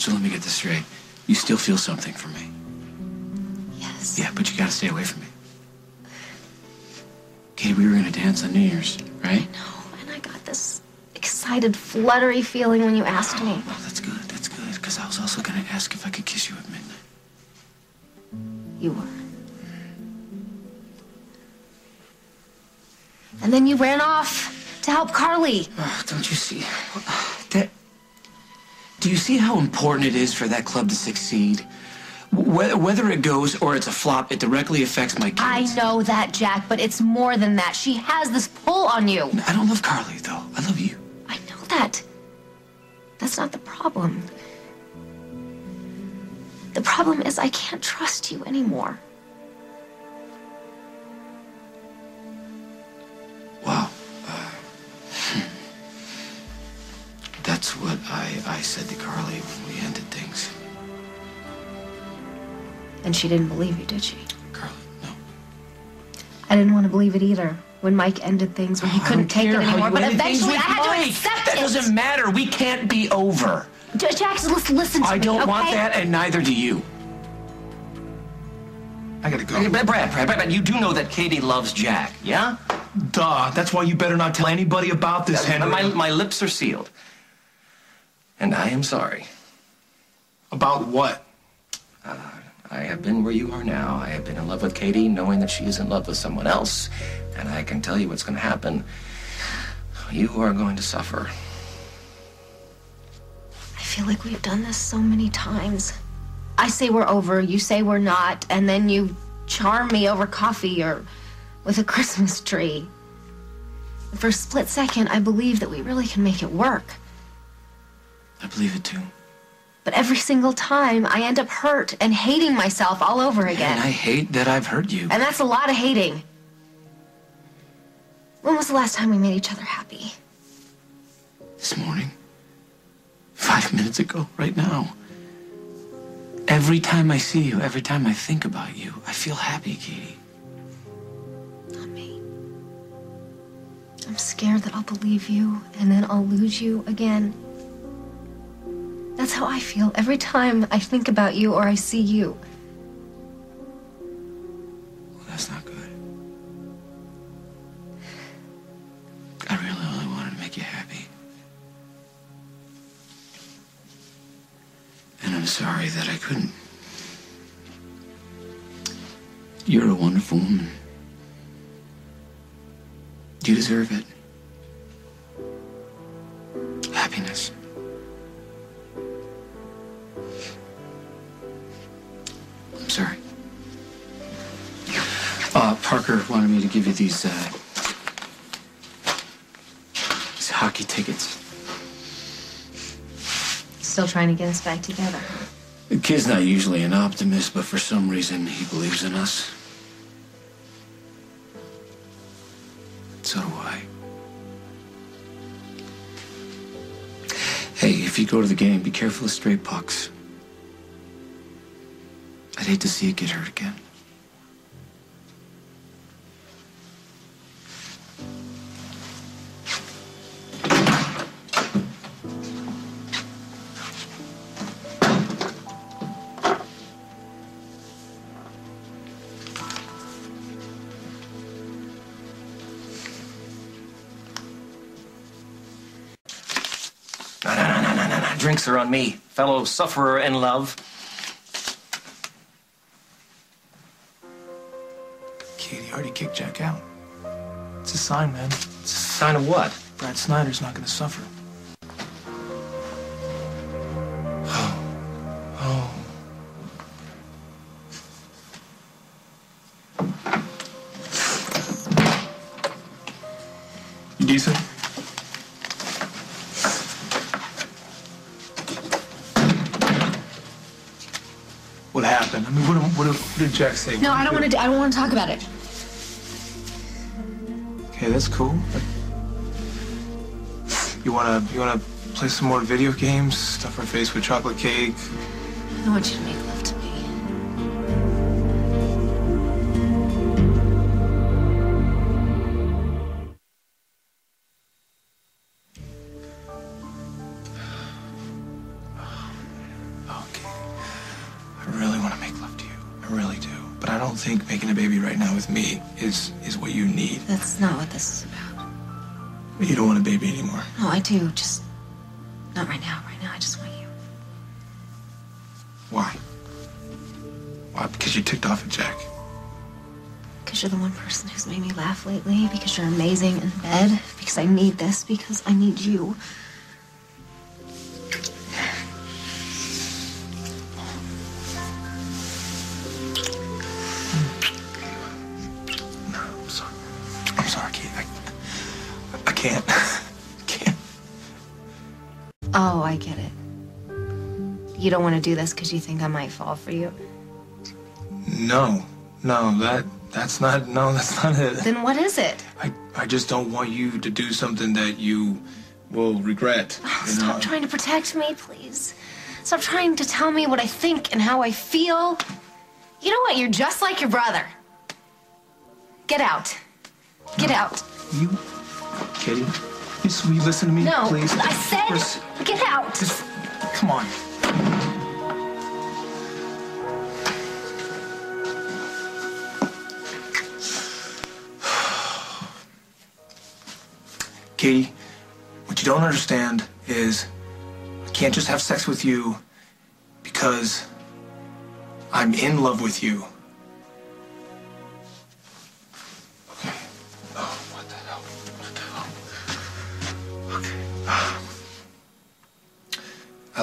So let me get this straight. You still feel something for me? Yes. Yeah, but you gotta stay away from me. Katie, we were gonna dance on New Year's, right? I know, and I got this excited, fluttery feeling when you asked me. Oh, that's good, because I was also gonna ask if I could kiss you at midnight. You were. And then you ran off to help Carly. Oh, don't you see? That, do you see how important it is for that club to succeed? Whether it goes or it's a flop, it directly affects my kids. I know that, Jack, but it's more than that. She has this pull on you. I don't love Carly, though. I love you. I know that. That's not the problem. The problem is I can't trust you anymore. That's what I said to Carly when we ended things. And she didn't believe you, did she? Carly, no. I didn't want to believe it either. When Mike ended things, when he couldn't take it anymore, but eventually I had to accept it. That doesn't matter. We can't be over. Jack, listen to me, okay? I don't want that, and neither do you. I gotta go. Brad, you do know that Katie loves Jack, yeah? Duh. That's why you better not tell anybody about this, Henry. My lips are sealed. And I am sorry. About what? I have been where you are now. I have been in love with Katie, knowing that she is in love with someone else. And I can tell you what's going to happen. You are going to suffer. I feel like we've done this so many times. I say we're over, you say we're not, and then you charm me over coffee or with a Christmas tree. For a split second, I believe that we really can make it work. I believe it too. But every single time, I end up hurt and hating myself all over again. And I hate that I've hurt you. And that's a lot of hating. When was the last time we made each other happy? This morning. 5 minutes ago, right now. Every time I see you, every time I think about you, I feel happy, Katie. Not me. I'm scared that I'll believe you, and then I'll lose you again. That's how I feel every time I think about you or I see you. Well, that's not good. I really only wanted to make you happy. And I'm sorry that I couldn't. You're a wonderful woman. You deserve it. Happiness. Sorry. Parker wanted me to give you these hockey tickets. Still trying to get us back together. The kid's not usually an optimist, but for some reason he believes in us. So do I. Hey, if you go to the game, be careful of stray pucks. I'd hate to see you get hurt again. No. Drinks are on me, fellow sufferer in love. Katie already kicked Jack out. It's a sign, man. It's a sign of what? Brad Snyder's not gonna suffer. You decent? What happened? I mean, what did Jack say? No, I don't want to talk about it. Okay, that's cool. You wanna play some more video games? Stuff our face with chocolate cake. I want you to make love to me. I really do. But I don't think making a baby right now with me is what you need. That's not what this is about. You don't want a baby anymore. No, I do. Just not right now. Right now, I just want you. Why? Why? Because you ticked off at Jack. Because you're the one person who's made me laugh lately. Because you're amazing in bed. Because I need this. Because I need you. I can't. Oh, I get it. You don't want to do this because you think I might fall for you? No, that's not it. Then what is it? I just don't want you to do something that you will regret. Oh, stop trying to protect me, please. Stop trying to tell me what I think and how I feel. You know what? You're just like your brother. Get out. Get out. You... Katie, just, will you listen to me, please? No, I said get out! Just, come on. Katie, what you don't understand is I can't just have sex with you because I'm in love with you. I